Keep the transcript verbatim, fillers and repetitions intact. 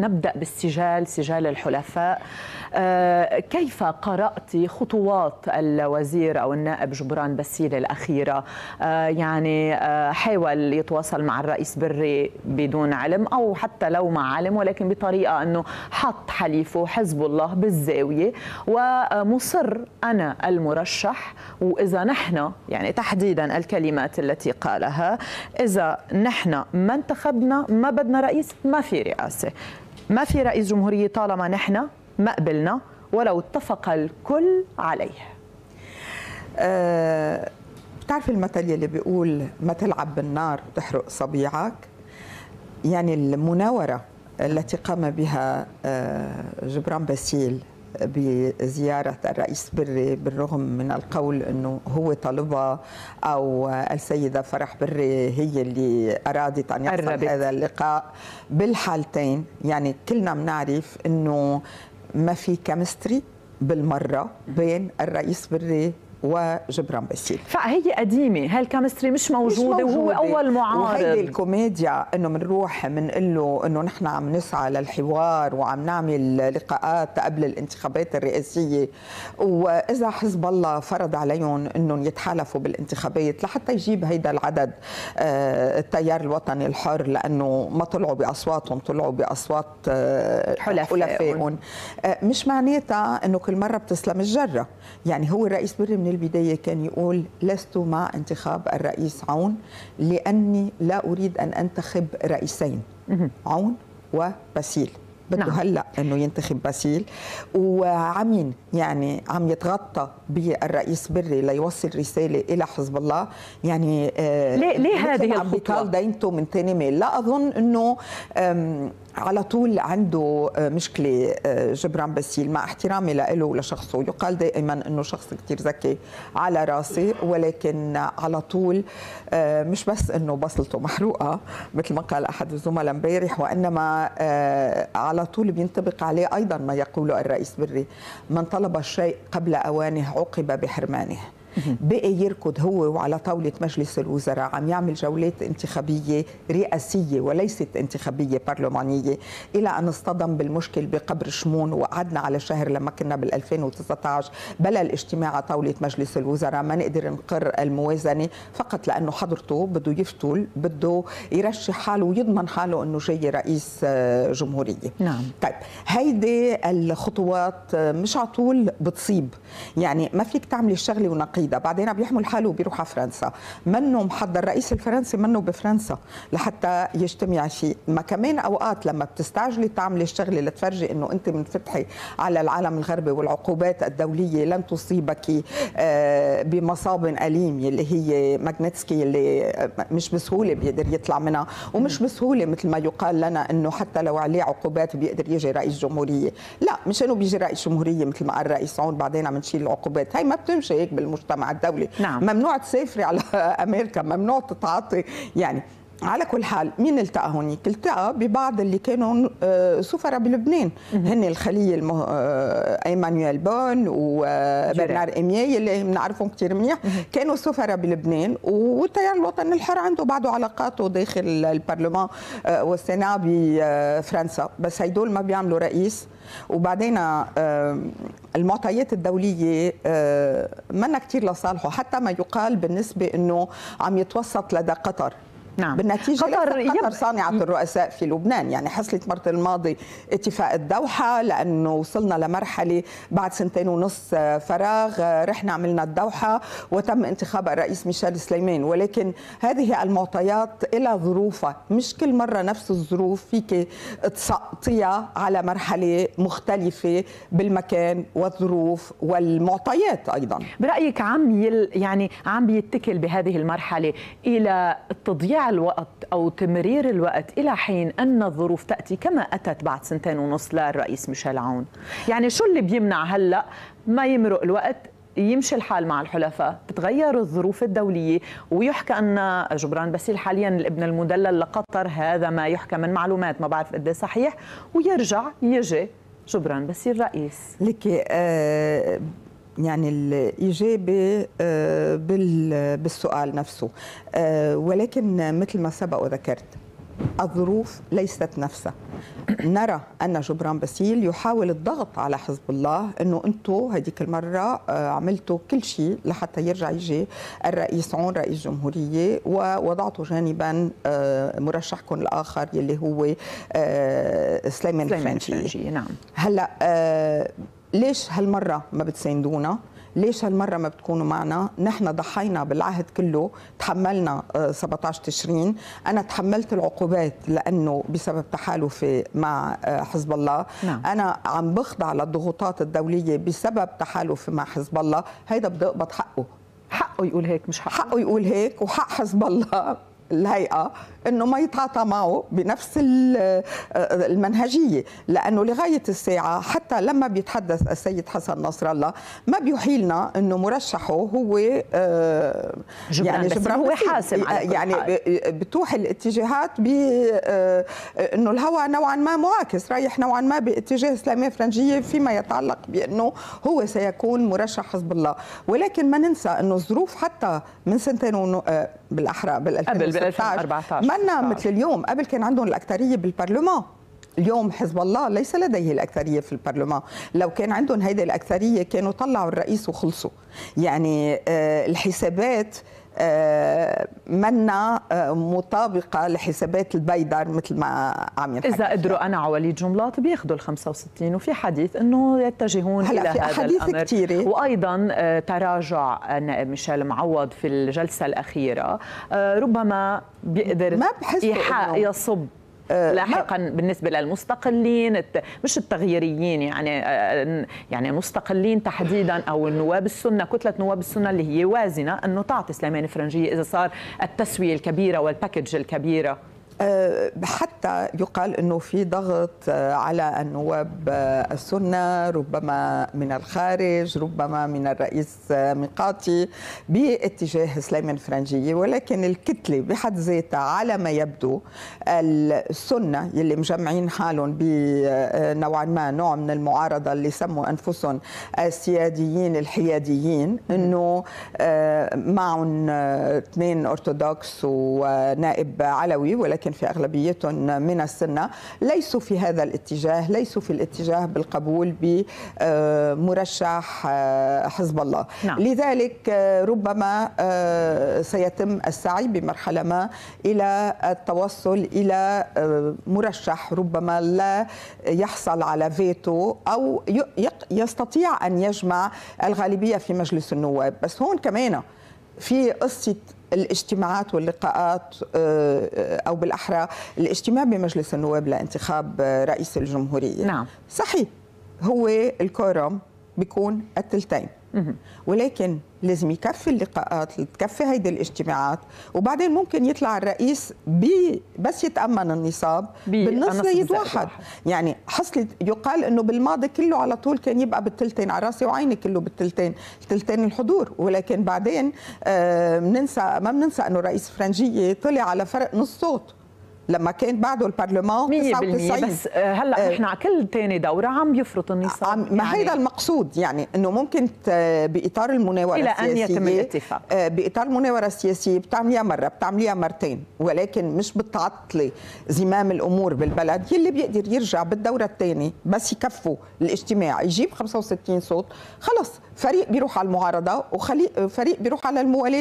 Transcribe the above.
نبدأ بالسجال، سجال الحلفاء. كيف قرأت خطوات الوزير أو النائب جبران باسيل الأخيرة؟ يعني حاول يتواصل مع الرئيس بري بدون علم، أو حتى لو مع علم ولكن بطريقة أنه حط حليفه حزب الله بالزاوية ومصر أنا المرشح، وإذا نحن، يعني تحديدا الكلمات التي قالها، إذا نحن ما انتخبنا ما بدنا رئيس، ما في رئاسة، ما في رئيس جمهورية طالما نحن ما قبلنا ولو اتفق الكل عليه. أه بتعرفي المثل يلي بيقول ما تلعب بالنار وتحرق صبيعك؟ يعني المناورة التي قام بها جبران باسيل بزيارة الرئيس بري، بالرغم من القول أنه هو طلبها أو السيدة فرح بري هي اللي أرادت أن يحصل الربيت. هذا اللقاء بالحالتين يعني كلنا بنعرف أنه ما في كيمستري بالمرة بين الرئيس بري وجبران باسيل، فهي قديمه هالكيمستري مش موجوده وهو اول معارض. وهيدي الكوميديا انه بنروح بنقول له انه نحن عم نسعى للحوار وعم نعمل لقاءات قبل الانتخابات الرئاسيه، واذا حزب الله فرض عليهم انهم يتحالفوا بالانتخابات لحتى يجيب هيدا العدد، التيار الوطني الحر لانه ما طلعوا باصواتهم، طلعوا باصوات حلفائهم، مش معناتها انه كل مره بتسلم الجره. يعني هو الرئيس بري من البداية كان يقول لست مع انتخاب الرئيس عون لأني لا أريد أن أنتخب رئيسين، عون وباسيل، بده نعم. هلأ أنه ينتخب باسيل، وعمين يعني عم يتغطى بالرئيس بري ليوصل رسالة إلى حزب الله. يعني آه ليه, ليه هذه عم الخطوة؟ دينته من تاني ميل. لا أظن أنه على طول عنده مشكلة جبران باسيل، مع احترامي له ولشخصه، يقال دائما أنه شخص كتير ذكي على راسي، ولكن على طول مش بس أنه بصلته محروقة مثل ما قال أحد الزملاء امبارح، وإنما على طول بينطبق عليه أيضا ما يقوله الرئيس بري، من طلب الشيء قبل أوانه عوقب بحرمانه. بقي يركض هو وعلى طاولة مجلس الوزراء، عم يعمل جولات انتخابية رئاسية وليست انتخابية برلمانية، إلى أن اصطدم بالمشكل بقبر شمون، وقعدنا على شهر لما كنا بالألفين وتسعة عشر بلا الاجتماع على طاولة مجلس الوزراء، ما نقدر نقر الموازنة فقط لأنه حضرته بده يفتول، بده يرشح حاله ويضمن حاله أنه جاي رئيس جمهورية. نعم. طيب هيدي الخطوات مش على طول بتصيب، يعني ما فيك تعملي الشغلة ونقية بعدين بيحمل حاله وبيروح على فرنسا، منه محضر، الرئيس الفرنسي منه بفرنسا لحتى يجتمع شيء. ما كمان اوقات لما بتستعجلي تعملي الشغله لتفرجي انه انت منفتحه على العالم الغربي والعقوبات الدوليه لن تصيبك بمصاب اليم اللي هي ماغنتسكي اللي مش بسهوله بيقدر يطلع منها، ومش بسهوله مثل ما يقال لنا انه حتى لو عليه عقوبات بيقدر يجي رئيس جمهوريه، لا مش انه بيجي رئيس جمهوريه مثل ما قال الرئيس عون بعدين عم نشيل العقوبات، هي ما بتمشي هيك بالمجتمع مع الدولة. نعم. ممنوع تسافري على أمريكا، ممنوع تتعاطي. يعني على كل حال مين التقى هونيك؟ التقى ببعض اللي كانوا سفراء بلبنان، هن الخلية المه... إيمانويل بون وبرنار إمياي اللي بنعرفهم كثير منيح، كانوا سفراء بلبنان، والتيار الوطني الحر عنده بعده علاقاته داخل البرلمان والسنا بفرنسا، بس هيدول ما بيعملوا رئيس. وبعدين المعطيات الدولية منا كثير لصالحه، حتى ما يقال بالنسبة أنه عم يتوسط لدى قطر. نعم. بالنتيجة قطر, قطر صانعة الرؤساء في لبنان، يعني حصلت مرة الماضي اتفاق الدوحة لأنه وصلنا لمرحلة بعد سنتين ونص فراغ، رحنا عملنا الدوحة وتم انتخاب الرئيس ميشال سليمان، ولكن هذه المعطيات إلى ظروفها، مش كل مرة نفس الظروف فيك تسقطيها على مرحلة مختلفة بالمكان والظروف والمعطيات أيضا. برأيك عم يل يعني عم بيتكل بهذه المرحلة إلى التضييع الوقت أو تمرير الوقت إلى حين أن الظروف تأتي كما أتت بعد سنتين ونص للرئيس ميشيل عون؟ يعني شو اللي بيمنع هلأ ما يمرق الوقت، يمشي الحال مع الحلفاء، تتغير الظروف الدولية، ويحكى أن جبران باسيل حاليا الابن المدلل لقطر، هذا ما يحكى من معلومات ما بعرف قد ايه صحيح، ويرجع يجي جبران باسيل رئيس. لك آه يعني الإجابة بالسؤال نفسه، ولكن مثل ما سبق وذكرت الظروف ليست نفسها. نرى أن جبران باسيل يحاول الضغط على حزب الله أنه أنتوا هذيك المرة عملتوا كل شيء لحتى يرجع يجي الرئيس عون رئيس جمهورية، ووضعتوا جانبا مرشحكم الآخر يلي هو سليمان فرنجية. نعم. هلأ ليش هالمرة ما بتساندونا؟ ليش هالمرة ما بتكونوا معنا؟ نحن ضحينا بالعهد كله، تحملنا سبعة عشر تشرين، أنا تحملت العقوبات لأنه بسبب تحالفي مع حزب الله. نعم. أنا عم بخضع للضغوطات الدولية بسبب تحالفي مع حزب الله. هيدا بضبط حقه، حقه يقول هيك، مش حقه حقه يقول هيك، وحق حزب الله الهيئة أنه ما يتعاطى معه بنفس المنهجية، لأنه لغاية الساعة حتى لما بيتحدث السيد حسن نصر الله ما بيحيلنا أنه مرشحه هو آه جبران يعني جبران هو حاسم على كل يعني حال. بتوح الاتجاهات بأنه آه الهوى نوعا ما معاكس، رايح نوعا ما باتجاه سليمان فرنجية فيما يتعلق بأنه هو سيكون مرشح حزب الله. ولكن ما ننسى أنه الظروف حتى من سنتين ونو آه بالأحرى بالألفين ألفين وأربعطعش منا مثل اليوم. قبل كان عندهم الأكثرية بالبرلمان، اليوم حزب الله ليس لديه الأكثرية في البرلمان. لو كان عندهم هيدي الأكثرية كانوا طلعوا الرئيس وخلصوا. يعني آه الحسابات آه منا آه مطابقة لحسابات البيدر مثل ما عم ينحكي. إذا قدروا أنا وليد جنبلاط بياخذوا ال خمسة وستين، وفي حديث أنه يتجهون إلى هذا حديث الأمر كتيري. وأيضا آه تراجع ميشال معوض في الجلسة الأخيرة، آه ربما بيقدر ما إيحاء يصب لاحقا بالنسبه للمستقلين، مش التغييريين يعني يعني مستقلين تحديدا او النواب السنه، كتله نواب السنه اللي هي وازنه، انه تعطي سليمان فرنجية اذا صار التسويه الكبيره والباكج الكبيره. حتى يقال انه في ضغط على النواب السنه ربما من الخارج، ربما من الرئيس ميقاتي باتجاه سليمان فرنجية. ولكن الكتله بحد ذاتها على ما يبدو السنه يلي مجمعين حالهم بنوعا ما نوع من المعارضه اللي سموا انفسهم السياديين الحياديين، انه معهم اثنين ارثوذكس ونائب علوي، ولكن في أغلبيتهم من السنة ليسوا في هذا الاتجاه، ليسوا في الاتجاه بالقبول بمرشح حزب الله. نعم. لذلك ربما سيتم السعي بمرحلة ما إلى التوصل إلى مرشح ربما لا يحصل على فيتو أو يستطيع أن يجمع الغالبية في مجلس النواب. بس هون كمان في قصة الاجتماعات واللقاءات، أو بالأحرى الاجتماع بمجلس النواب لانتخاب رئيس الجمهورية. نعم. صحيح هو الكورم بيكون الثلثين، ولكن لازم يكفي اللقاءات، تكفي هيدي الاجتماعات، وبعدين ممكن يطلع الرئيس بي بس يتأمن النصاب بالنص ليتوحد. يعني حصلت يقال انه بالماضي كله على طول كان يبقى بالثلثين، على راسي وعيني كله بالثلثين، ثلثين الحضور. ولكن بعدين آه مننسى ما بننسى انه الرئيس فرنجية طلع على فرق نص صوت لما كان بعده البرلمان تسعة وتسعين. بس هلا نحن على كل ثاني دوره عم يفرط النصاب. ما يعني هيدا المقصود، يعني انه ممكن باطار المناوره الى السياسيه الى ان يتم الاتفاق باطار المناوره السياسيه بتعمليها مره، بتعمليها مرتين، ولكن مش بتعطلي زمام الامور بالبلد. يلي بيقدر يرجع بالدوره الثانيه بس يكفوا الاجتماع، يجيب خمسة وستين صوت، خلص فريق بيروح على المعارضه وفريق بيروح على الموالاه.